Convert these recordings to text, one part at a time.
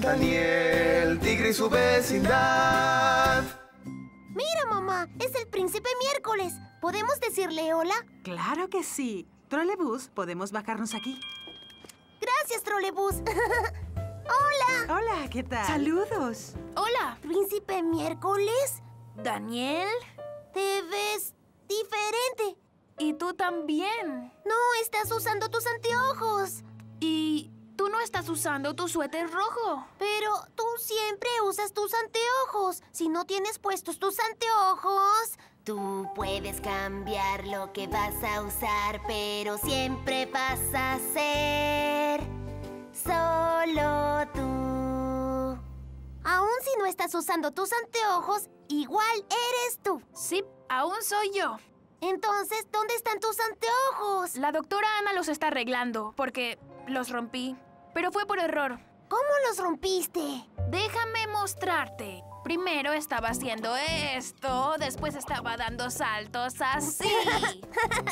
Daniel Tigre y su vecindad. Mira, mamá, es el Príncipe Miércoles. ¿Podemos decirle hola? Claro que sí. Trolebus, podemos bajarnos aquí. Gracias, Trolebus. ¡Hola! Hola, ¿qué tal? ¡Saludos! Hola. Príncipe Miércoles. Daniel. Te ves diferente. Y tú también. No, estás usando tus anteojos. Y tú no estás usando tu suéter rojo. Pero tú siempre usas tus anteojos. Si no tienes puestos tus anteojos... Tú puedes cambiar lo que vas a usar, pero siempre vas a ser solo tú. Aún si no estás usando tus anteojos, igual eres tú. Sí, aún soy yo. Entonces, ¿dónde están tus anteojos? La doctora Ana los está arreglando, porque los rompí. Pero fue por error. ¿Cómo los rompiste? Déjame mostrarte. Primero estaba haciendo esto, después estaba dando saltos así.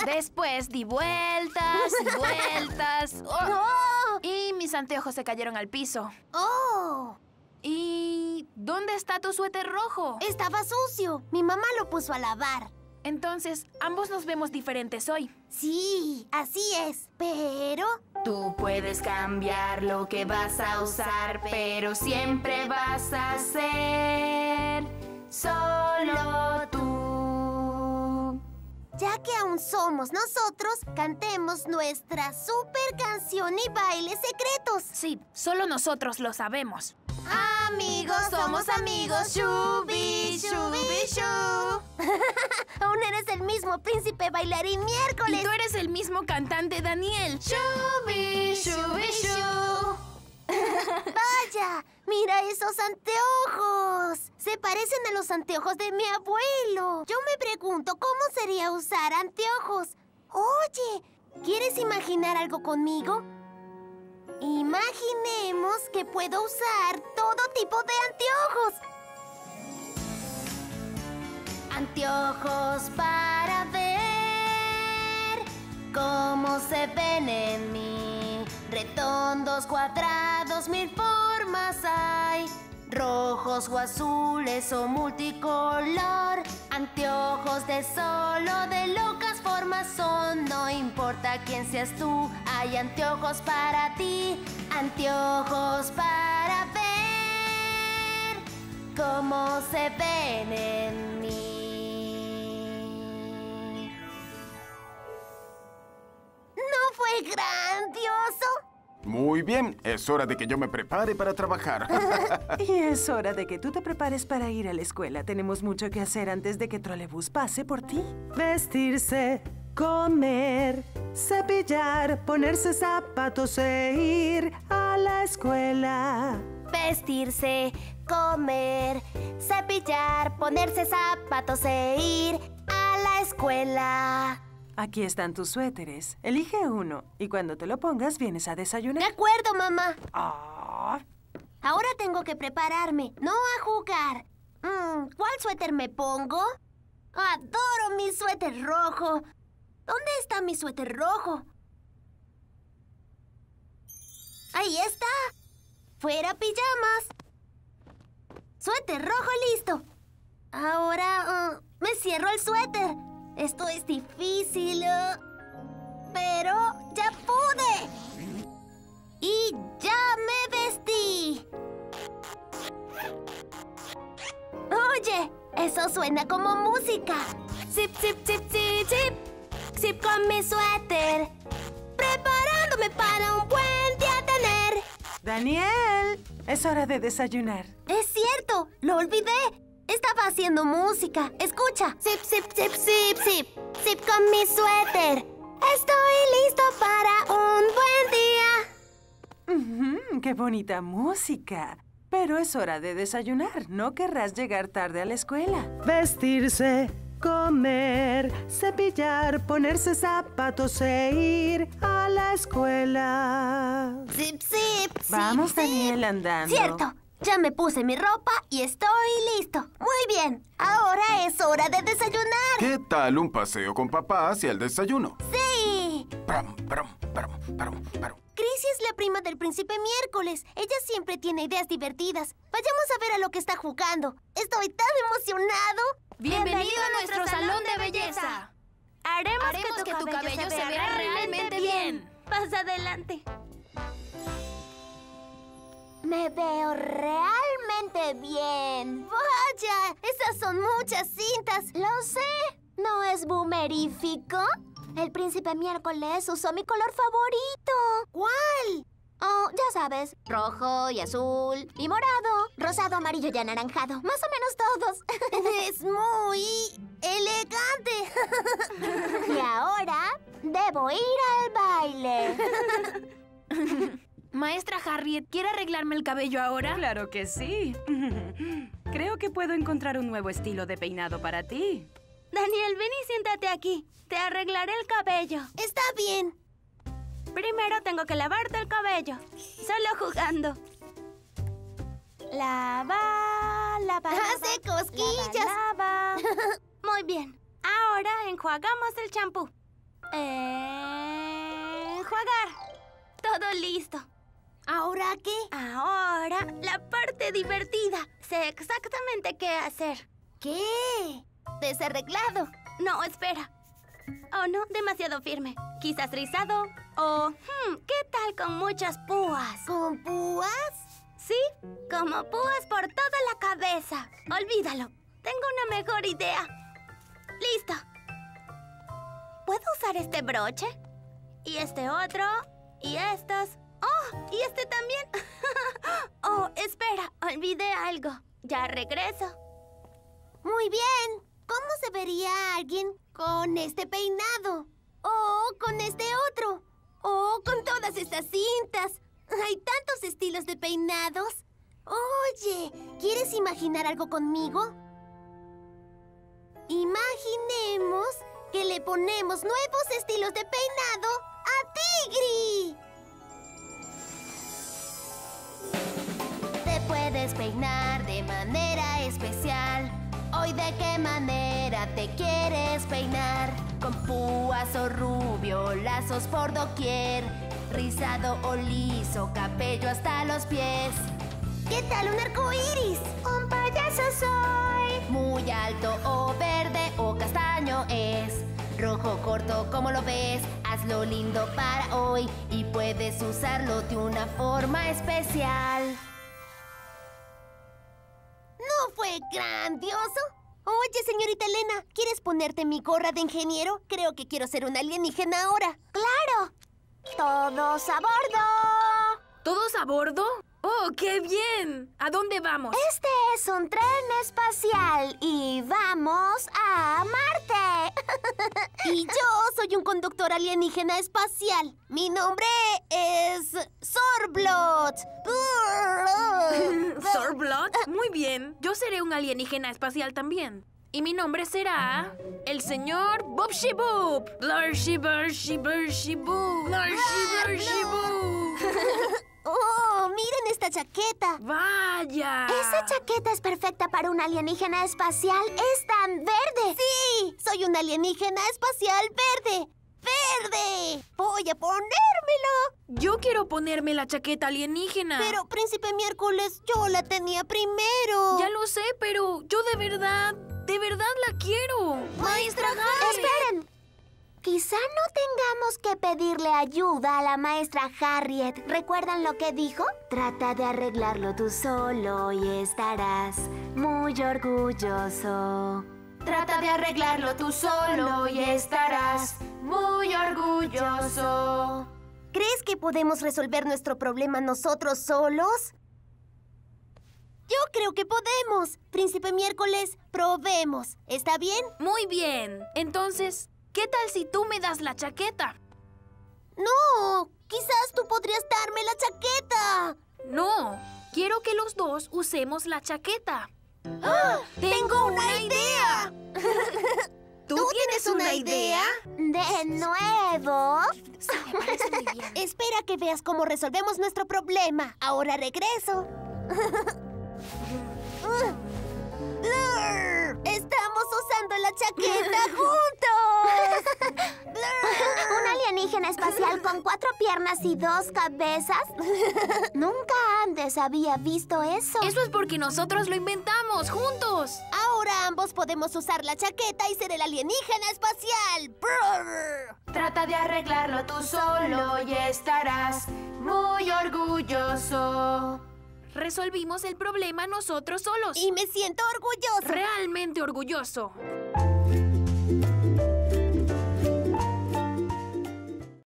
Después di vueltas y vueltas. Oh. Y mis anteojos se cayeron al piso. ¡Oh! ¿Y dónde está tu suéter rojo? Estaba sucio. Mi mamá lo puso a lavar. Entonces, ambos nos vemos diferentes hoy. Sí, así es. Pero... Tú puedes cambiar lo que vas a usar, pero siempre vas a ser solo tú. Ya que aún somos nosotros, cantemos nuestra super canción y bailes secretos. Sí, solo nosotros lo sabemos. Amigos, somos amigos, shubi, shubi, shu. Aún eres el mismo Príncipe Bailarín Miércoles. Y tú eres el mismo cantante Daniel. Shubi, shubi, shu. Vaya, mira esos anteojos. Se parecen a los anteojos de mi abuelo. Yo me pregunto cómo sería usar anteojos. Oye, ¿quieres imaginar algo conmigo? Imaginemos que puedo usar todo tipo de anteojos. Anteojos para ver cómo se ven en mí. Redondos, cuadrados, mil formas hay. Rojos o azules o multicolor. Anteojos de solo de locas formas son. No importa quién seas tú, hay anteojos para ti. Anteojos para ver cómo se ven en mí. ¿No fue grandioso? Muy bien, es hora de que yo me prepare para trabajar. Y es hora de que tú te prepares para ir a la escuela. Tenemos mucho que hacer antes de que Trolebus pase por ti. Vestirse, comer, cepillar, ponerse zapatos e ir a la escuela. Vestirse, comer, cepillar, ponerse zapatos e ir a la escuela. Aquí están tus suéteres. Elige uno y cuando te lo pongas vienes a desayunar. De acuerdo, mamá. Oh. Ahora tengo que prepararme, no a jugar. ¿Cuál suéter me pongo? Adoro mi suéter rojo. ¿Dónde está mi suéter rojo? Ahí está. Fuera pijamas. Suéter rojo listo. Ahora me cierro el suéter. Esto es difícil, pero ya pude. Y ya me vestí. Oye, eso suena como música. Zip, zip, zip, zip, zip. Zip con mi suéter. Preparándome para un buen día tener. Daniel, es hora de desayunar. Es cierto, lo olvidé. Estaba haciendo música. Escucha. Zip, zip, zip, zip, zip. Zip con mi suéter. Estoy listo para un buen día. ¡Qué bonita música! Pero es hora de desayunar. No querrás llegar tarde a la escuela. Vestirse, comer, cepillar, ponerse zapatos e ir a la escuela. Zip, zip, zip. Vamos, Daniel, andando. Cierto. Ya me puse mi ropa y estoy listo. Muy bien, ahora es hora de desayunar. ¿Qué tal un paseo con papá hacia el desayuno? ¡Sí! Prum, prum, prum, prum, prum. Cri Daisy es la prima del príncipe Miércoles. Ella siempre tiene ideas divertidas. Vayamos a ver a lo que está jugando. Estoy tan emocionado. Bienvenido a nuestro salón de belleza. Haremos que tu cabello se vea realmente bien. Pasa adelante. Me veo realmente bien. ¡Vaya! Esas son muchas cintas. Lo sé. ¿No es boomerífico? El príncipe Miércoles usó mi color favorito. ¿Cuál? Oh, ya sabes. Rojo y azul y morado. Rosado, amarillo y anaranjado. Más o menos todos. Es muy elegante. Y ahora debo ir al baile. Maestra Harriet, ¿quiere arreglarme el cabello ahora? Claro que sí. Creo que puedo encontrar un nuevo estilo de peinado para ti. Daniel, ven y siéntate aquí. Te arreglaré el cabello. Está bien. Primero tengo que lavarte el cabello. Solo jugando. Lava. ¡Hace cosquillas! Lava. Muy bien. Ahora enjuagamos el champú. Enjuagar. Todo listo. ¿Ahora qué? Ahora la parte divertida. Sé exactamente qué hacer. ¿Qué? Desarreglado. No, espera. Oh, no, demasiado firme. Quizás rizado o... ¿qué tal con muchas púas? ¿Con púas? Sí, como púas por toda la cabeza. Olvídalo. Tengo una mejor idea. Listo. ¿Puedo usar este broche? Y este otro. Y estos. ¡Oh! Y este también. Oh, espera. Olvidé algo. Ya regreso. Muy bien. ¿Cómo se vería alguien con este peinado? O con este otro. O con todas estas cintas. Hay tantos estilos de peinados. Oye, ¿quieres imaginar algo conmigo? Imaginemos que le ponemos nuevos estilos de peinado a Tigri. Te puedes peinar de manera especial. Hoy, ¿de qué manera te quieres peinar? Con púas o rubio, lazos por doquier, rizado o liso, cabello hasta los pies. ¿Qué tal un arcoíris? Un payaso soy. Muy alto o verde o castaño es. Rojo corto, ¿cómo lo ves? Hazlo lindo para hoy y puedes usarlo de una forma especial. ¿No fue grandioso? Oye, señorita Elena, ¿quieres ponerte mi gorra de ingeniero? Creo que quiero ser un alienígena ahora. ¡Claro! ¡Todos a bordo! ¿Todos a bordo? ¡Oh, qué bien! ¿A dónde vamos? Este es un tren espacial y vamos a Marte. Y yo soy un conductor alienígena espacial. Mi nombre es... Zorblot. ¿Zorblot? Muy bien. Yo seré un alienígena espacial también. Y mi nombre será... el señor Boop Shiboop. Lord Shiver Shiver Shiboop. Lord Shiver Shiboop. ¡Oh! ¡Miren esta chaqueta! ¡Vaya! Esa chaqueta es perfecta para un alienígena espacial. ¡Es tan verde! ¡Sí! ¡Soy un alienígena espacial verde! ¡Verde! ¡Voy a ponérmelo! Yo quiero ponerme la chaqueta alienígena. Pero, príncipe Miércoles, yo la tenía primero. Ya lo sé, pero yo de verdad la quiero. ¡Maestra Harriet! ¡Esperen! Quizá no tengamos que pedirle ayuda a la maestra Harriet. ¿Recuerdan lo que dijo? Trata de arreglarlo tú solo y estarás muy orgulloso. Trata de arreglarlo tú solo y estarás muy orgulloso. ¿Crees que podemos resolver nuestro problema nosotros solos? Yo creo que podemos. Príncipe Miércoles, probemos. ¿Está bien? Muy bien. Entonces... ¿qué tal si tú me das la chaqueta? ¡No! ¡Quizás tú podrías darme la chaqueta! ¡No! Quiero que los dos usemos la chaqueta. ¡Ah! ¡Tengo una idea! ¿Tú tienes una idea? ¿De nuevo? Sí, me parece muy bien. Espera que veas cómo resolvemos nuestro problema. Ahora regreso. ¡Estamos usando la chaqueta juntos! ¿Un alienígena espacial con 4 piernas y 2 cabezas? Nunca antes había visto eso. Eso es porque nosotros lo inventamos, juntos. Ahora ambos podemos usar la chaqueta y ser el alienígena espacial. Trata de arreglarlo tú solo y estarás muy orgulloso. Resolvimos el problema nosotros solos. Y me siento orgulloso. Realmente orgulloso.